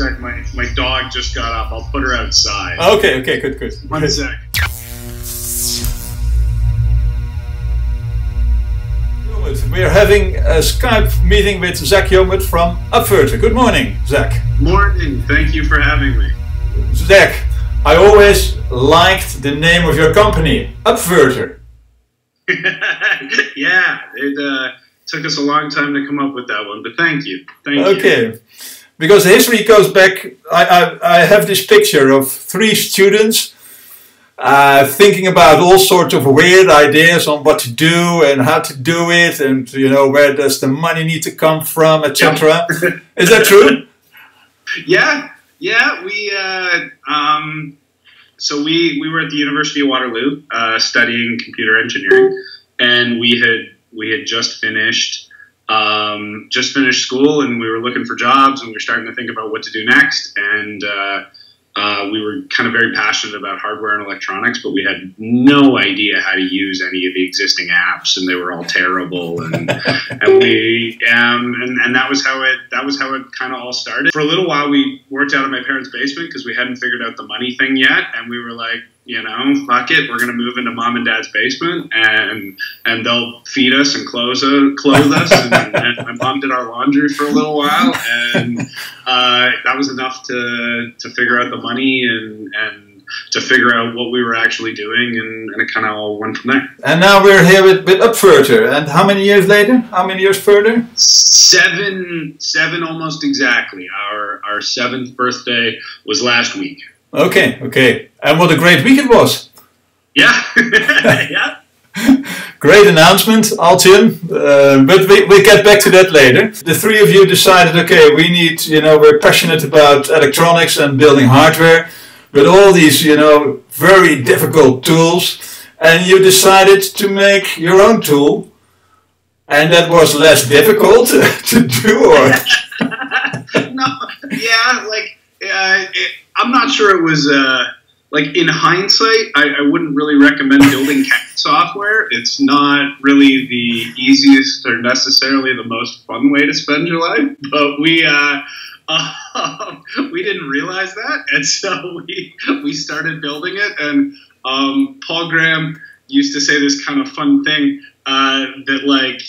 sec. My dog just got up. I'll put her outside. Okay, okay, good, good. One sec. We are having a Skype meeting with Zak Homuth from Upverter. Good morning, Zak. Morning. Thank you for having me. Zak, I always liked the name of your company, Upverter. Yeah, it took us a long time to come up with that one, but thank you. Thank you. Okay, because the history goes back, I have this picture of three students thinking about all sorts of weird ideas on what to do and how to do it, and you know, where does the money need to come from, etc. Yeah. Is that true? Yeah, yeah. We so we were at the University of Waterloo studying computer engineering, and we had just finished school, and we were looking for jobs, and we were starting to think about what to do next, and we were kind of very passionate about hardware and electronics, but we had no idea how to use any of the existing apps, and they were all terrible. And, and that was how it kind of all started. For a little while, we worked out of my parents' basement because we hadn't figured out the money thing yet, and we were like, you know, fuck it, we're gonna move into mom and dad's basement, and they'll feed us and clothe us. And my mom did our laundry for a little while, and that was enough to figure out the money and to figure out what we were actually doing, and it kind of all went from there. And now we're here with Upverter. And how many years later? How many years further? Seven almost exactly. Our seventh birthday was last week. Okay, okay. And what a great week it was. Yeah, yeah. Great announcement, Altium. But we'll get back to that later. The three of you decided, okay, we need, you know, we're passionate about electronics and building hardware, but all these, you know, very difficult tools. And you decided to make your own tool. And that was less difficult to do, or? No, yeah, like, I'm not sure it was, like, in hindsight, I wouldn't really recommend building CAD software. It's not really the easiest or necessarily the most fun way to spend your life, but we didn't realize that, and so we started building it, and Paul Graham used to say this kind of fun thing, that, like,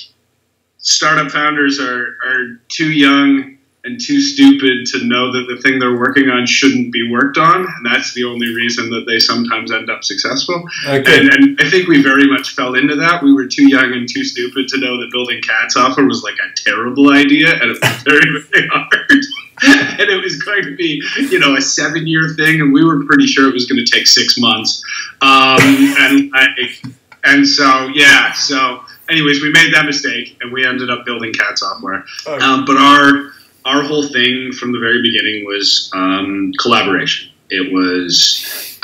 startup founders are too young and too stupid to know that the thing they're working on shouldn't be worked on, and that's the only reason that they sometimes end up successful. Okay. And I think we very much fell into that. We were too young and too stupid to know that building CAD software was like a terrible idea, and it was very, very hard. And it was going to be, you know, a 7-year thing, and we were pretty sure it was going to take 6 months. And so, yeah, so anyways, we made that mistake, and we ended up building CAD software. Okay. But our whole thing from the very beginning was collaboration. It was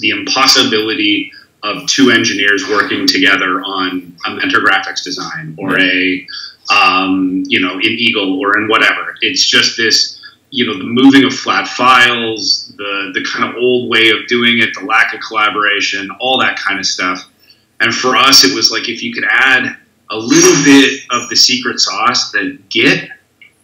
the impossibility of two engineers working together on a Mentor graphics design or a, you know, in Eagle or in whatever. It's just this, you know, the moving of flat files, the kind of old way of doing it, the lack of collaboration, all that kind of stuff. And for us, it was like if you could add a little bit of the secret sauce that Git,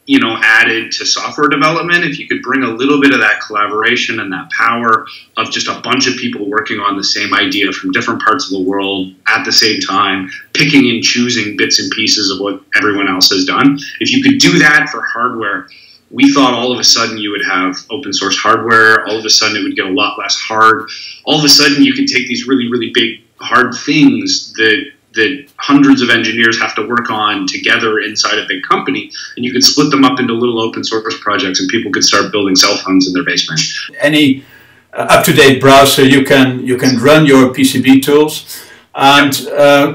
you know, added to software development. If you could bring a little bit of that collaboration and that power of just a bunch of people working on the same idea from different parts of the world at the same time, picking and choosing bits and pieces of what everyone else has done. If you could do that for hardware, we thought all of a sudden you would have open source hardware. All of a sudden it would get a lot less hard. All of a sudden you could take these really, really big, hard things that hundreds of engineers have to work on together inside a big company, and you could split them up into little open source projects, and people could start building cell phones in their basement. Any up-to-date browser, you can run your PCB tools, and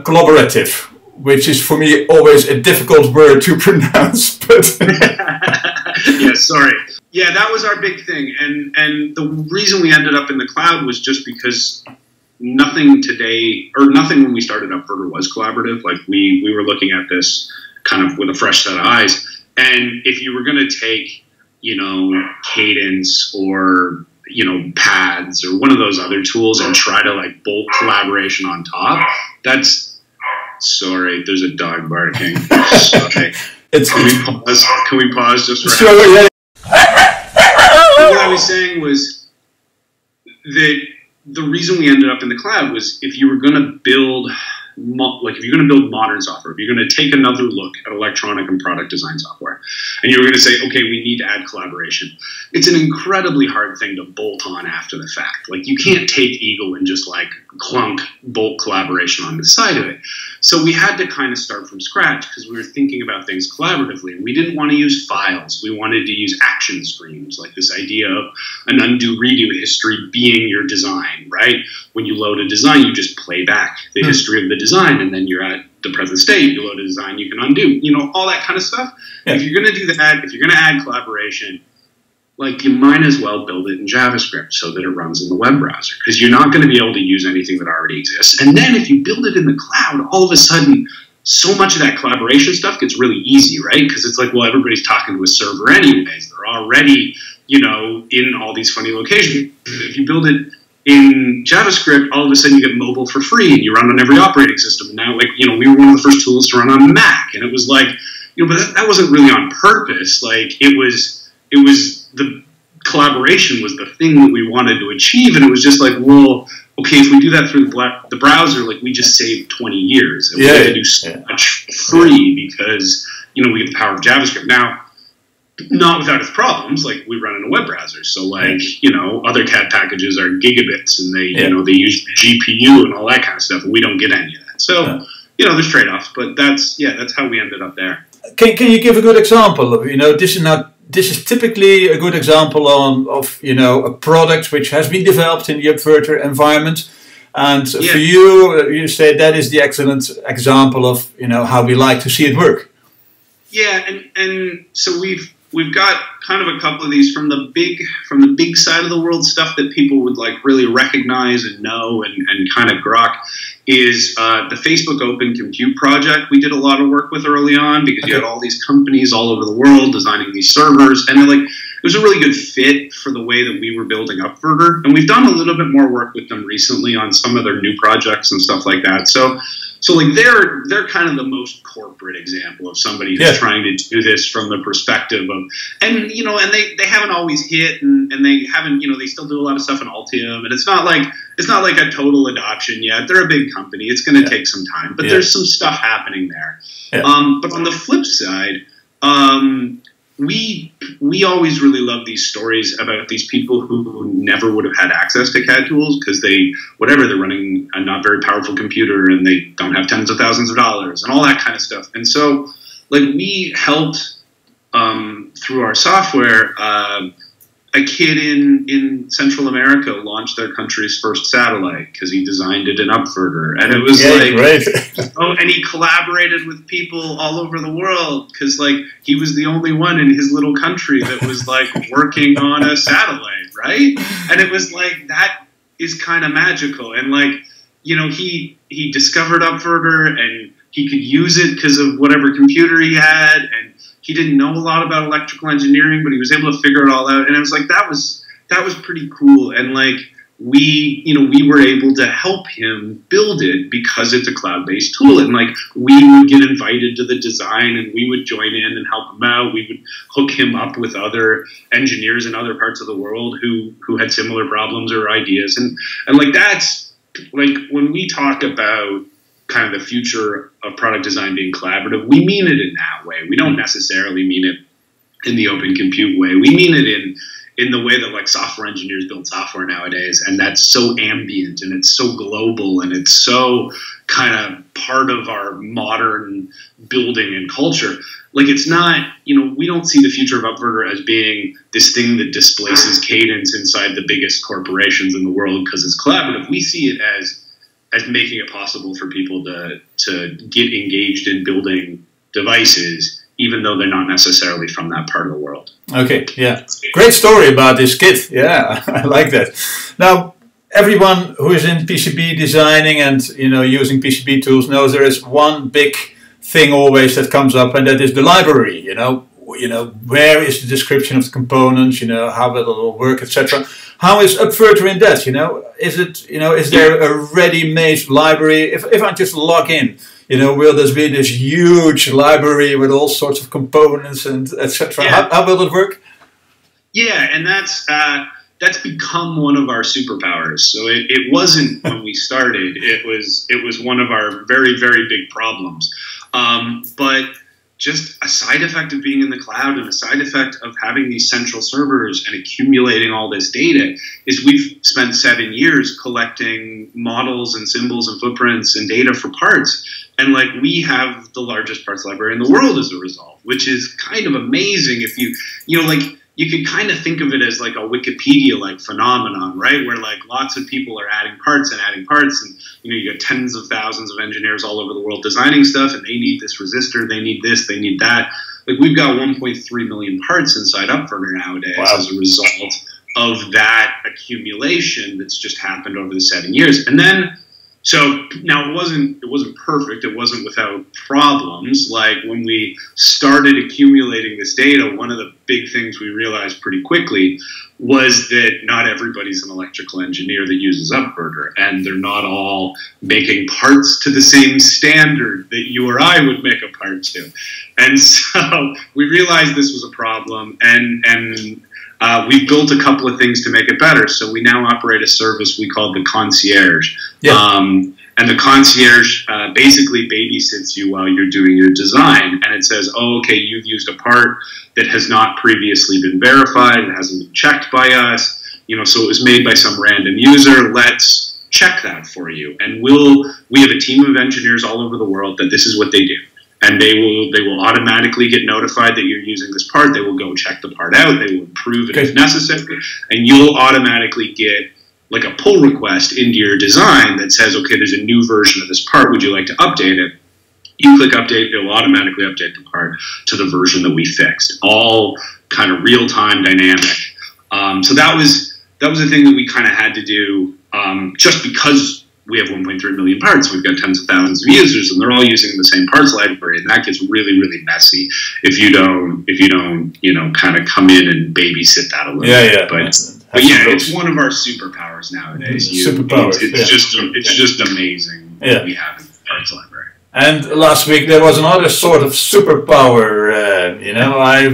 collaborative, which is for me always a difficult word to pronounce. But yeah, sorry. Yeah, that was our big thing, and the reason we ended up in the cloud was just because nothing today, or nothing when we started Upverter, was collaborative. Like we were looking at this kind of with a fresh set of eyes. And if you were going to take, you know, Cadence or, you know, Pads or one of those other tools and try to like bolt collaboration on top, that's, sorry, there's a dog barking. Sorry. Can we pause just for a second? was saying was that the reason we ended up in the cloud was if you were going to build, like if you're going to build modern software, if you're going to take another look at electronic and product design software, and you're going to say, okay, we need to add collaboration, it's an incredibly hard thing to bolt on after the fact. Like you can't take Eagle and just like clunk bolt collaboration on the side of it. So we had to kind of start from scratch because we were thinking about things collaboratively. And we didn't want to use files. We wanted to use action streams, like this idea of an undo redo history being your design, right? When you load a design, you just play back the history of the design, and then you're at the present state. You load a design, you can undo, you know, all that kind of stuff. Yeah. If you're going to do that, if you're going to add collaboration, like you might as well build it in JavaScript so that it runs in the web browser, because you're not going to be able to use anything that already exists. And then if you build it in the cloud, all of a sudden, so much of that collaboration stuff gets really easy, right? Because it's like, well, everybody's talking to a server anyways. They're already, you know, in all these funny locations. If you build it in JavaScript, all of a sudden you get mobile for free and you run on every operating system. And now, like, you know, we were one of the first tools to run on Mac. And it was like, you know, but that wasn't really on purpose. Like it was the collaboration was the thing that we wanted to achieve. And it was just like, well, okay, if we do that through the browser, like we just saved 20 years. And we had to do so much free because, you know, we have the power of JavaScript. Now, not without its problems, like we run in a web browser. So like, you know, other CAD packages are gigabits and they, you know, they use GPU and all that kind of stuff. And we don't get any of that. So, you know, there's trade-offs, but that's, yeah, that's how we ended up there. Can you give a good example of, you know, this is not, this is typically a good example of you know, a product which has been developed in the Upverter environment, and for you, you say that is the excellent example of, you know, how we like to see it work. Yeah, and so we've got kind of a couple of these from the big side of the world, stuff that people would like really recognize and know and kind of grok. Is the Facebook Open Compute Project we did a lot of work with early on, because you had all these companies all over the world designing these servers, and they're like, it was a really good fit for the way that we were building Upverter, and we've done a little bit more work with them recently on some of their new projects and stuff like that. So like they're kind of the most corporate example of somebody who's trying to do this from the perspective of, and you know, and they haven't always hit, and they haven't, you know, they still do a lot of stuff in Altium, and it's not like a total adoption yet. They're a big company. It's going to take some time, but there's some stuff happening there. But on the flip side, we always really love these stories about these people who never would have had access to CAD tools because they're running a not very powerful computer and they don't have tens of thousands of dollars and all that kind of stuff. And so, like, we helped through our software a kid in Central America launched their country's first satellite because he designed it in Upverter. And it was like, oh, and he collaborated with people all over the world because, like, he was the only one in his little country that was, like, working on a satellite, right? And it was like, that is kind of magical. And, like, you know, he discovered Upverter and he could use it because of whatever computer he had, and he didn't know a lot about electrical engineering, but he was able to figure it all out. And I was like, that was pretty cool. And like, we were able to help him build it because it's a cloud-based tool. And like, we would get invited to the design and we would join in and help him out. We would hook him up with other engineers in other parts of the world who had similar problems or ideas. And like, that's like, when we talk about kind of the future of product design being collaborative, we mean it in that way. We don't necessarily mean it in the open compute way. We mean it in the way that, like, software engineers build software nowadays, and that's so ambient and it's so global and it's so kind of part of our modern building and culture. Like, it's not, you know, we don't see the future of Upverter as being this thing that displaces Cadence inside the biggest corporations in the world because it's collaborative. We see it as making it possible for people to get engaged in building devices, even though they're not necessarily from that part of the world. Okay, yeah. Great story about this Git. Yeah, I like that. Now, everyone who is in PCB designing and, you know, using PCB tools knows there is one big thing always that comes up, and that is the library, you know. You know, where is the description of the components, you know, how will it all work, etc. How is Upverter in that, you know? Is it, you know, is there a ready-made library? If I just log in, you know, will there be this huge library with all sorts of components and etc.? How will it work? Yeah, and that's become one of our superpowers. So it wasn't when we started. It was one of our very, very big problems. But just a side effect of being in the cloud and a side effect of having these central servers and accumulating all this data is we've spent 7 years collecting models and symbols and footprints and data for parts. And like we have the largest parts library in the world as a result, which is kind of amazing if you know, like, you can kind of think of it as like a Wikipedia-like phenomenon, right? Where like lots of people are adding parts, and you know you got tens of thousands of engineers all over the world designing stuff, and they need this resistor, they need this, they need that. Like we've got 1.3 million parts inside Upverter nowadays. Wow. As a result of that accumulation that's just happened over the 7 years, and then. So now it wasn't perfect. It wasn't without problems. Like when we started accumulating this data, one of the big things we realized pretty quickly was that not everybody's an electrical engineer that uses Upverter, and they're not all making parts to the same standard that you or I would make a part to. And so we realized this was a problem, and we've built a couple of things to make it better. So we now operate a service we call the concierge. Yeah. And the concierge basically babysits you while you're doing your design. And it says, oh, okay, you've used a part that has not previously been verified. It hasn't been checked by us. You know, so it was made by some random user. Let's check that for you. And we have a team of engineers all over the world that this is what they do. And they will automatically get notified that you're using this part. They will go check the part out. They will improve it if necessary. And you'll automatically get like a pull request into your design that says, okay, there's a new version of this part. Would you like to update it? You click update. It will automatically update the part to the version that we fixed. All kind of real-time dynamic. So that was the thing that we kind of had to do just because we have 1.3 million parts. We've got tens of thousands of users, and they're all using the same parts library, and that gets really, really messy if you don't, you know, kind of come in and babysit that a little bit. Yeah, but yeah, it's one of our superpowers nowadays. Superpowers. It's just amazing what we have in the parts library. And last week there was another sort of superpower. You know, I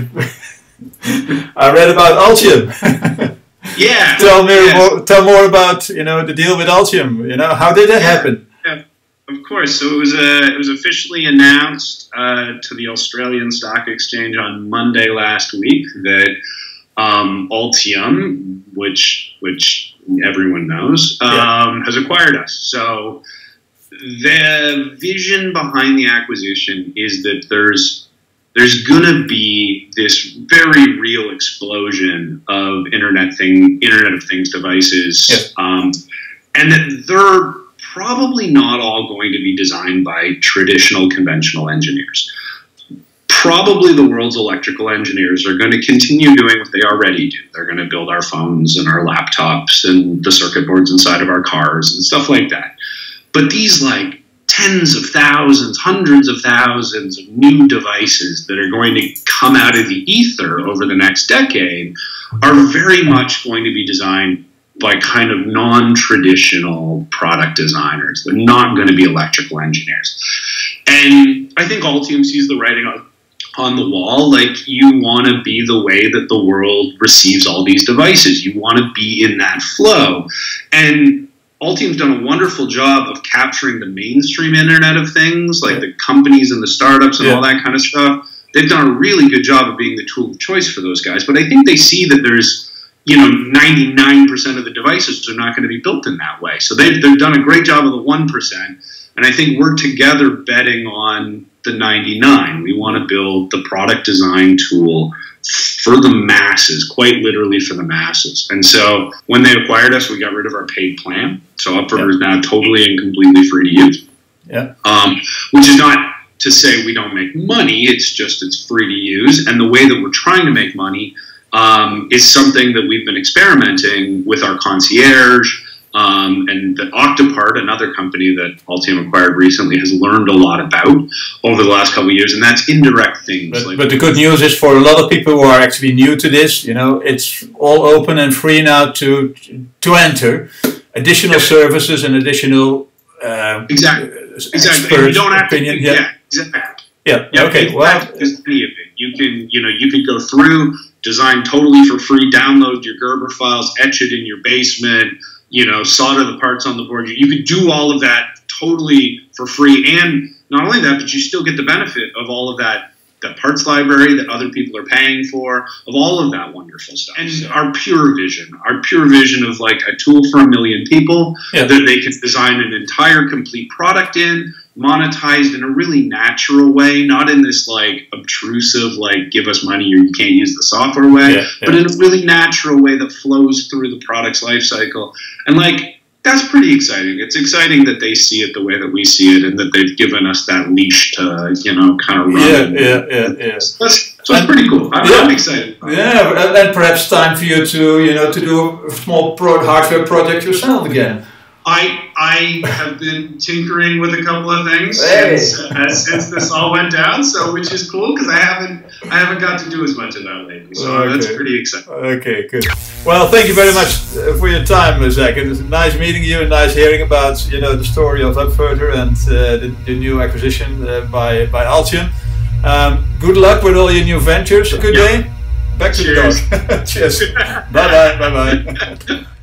read about Altium. Yeah. Tell more about, you know, the deal with Altium. You know, how did that happen? Yeah, of course. So it was officially announced to the Australian Stock Exchange on Monday last week that Altium, which everyone knows, has acquired us. So the vision behind the acquisition is that there's going to be this very real explosion of Internet of Things devices. Yeah. And that they're probably not all going to be designed by traditional conventional engineers. Probably the world's electrical engineers are going to continue doing what they already do. They're going to build our phones and our laptops and the circuit boards inside of our cars and stuff like that. But these, like, tens of thousands, hundreds of thousands of new devices that are going to come out of the ether over the next decade are very much going to be designed by kind of non-traditional product designers. They're not going to be electrical engineers. And I think Altium sees the writing on the wall. Like, you want to be the way that the world receives all these devices. You want to be in that flow. And Altium's done a wonderful job of capturing the mainstream Internet of Things, like the companies and the startups and all that kind of stuff. They've done a really good job of being the tool of choice for those guys. But I think they see that there's, you know, 99% of the devices are not going to be built in that way. So they've done a great job of the 1%. And I think we're together betting on the 99. We want to build the product design tool for the masses, quite literally for the masses. And so when they acquired us, we got rid of our paid plan. So Upverter is now totally and completely free to use. Yeah. Which is not to say we don't make money. It's just it's free to use. And the way that we're trying to make money is something that we've been experimenting with our concierge. And the Octopart, another company that Altium acquired recently, has learned a lot about over the last couple of years, and that's indirect things. But the good news is for a lot of people who are actually new to this, you know, it's all open and free now to enter additional services and additional exactly. You don't have opinion. To, yeah, exactly. Yeah. Okay. Well, you can, you know, you can go through. designed totally for free, download your Gerber files, etch it in your basement, you know, solder the parts on the board. You could do all of that totally for free. And not only that, but you still get the benefit of all of that, the parts library that other people are paying for, of all of that wonderful stuff. And our pure vision of like a tool for a million people that they can design an entire complete product in, monetized in a really natural way, not in this like obtrusive, like give us money or you can't use the software way, but in a really natural way that flows through the product's life cycle. And like, that's pretty exciting. It's exciting that they see it the way that we see it and that they've given us that leash to, you know, kind of run. So that's pretty cool. I'm excited. Yeah, and perhaps time for you to, you know, to do a small hardware project yourself again. I have been tinkering with a couple of things since this all went down, so which is cool because I haven't got to do as much of that lately, so that's pretty exciting. Okay, good. Well, thank you very much for your time, Zak. It was nice meeting you and nice hearing about the story of Upverter and the new acquisition by Altium. Good luck with all your new ventures. Good day. Back to the dog. Cheers. Bye bye.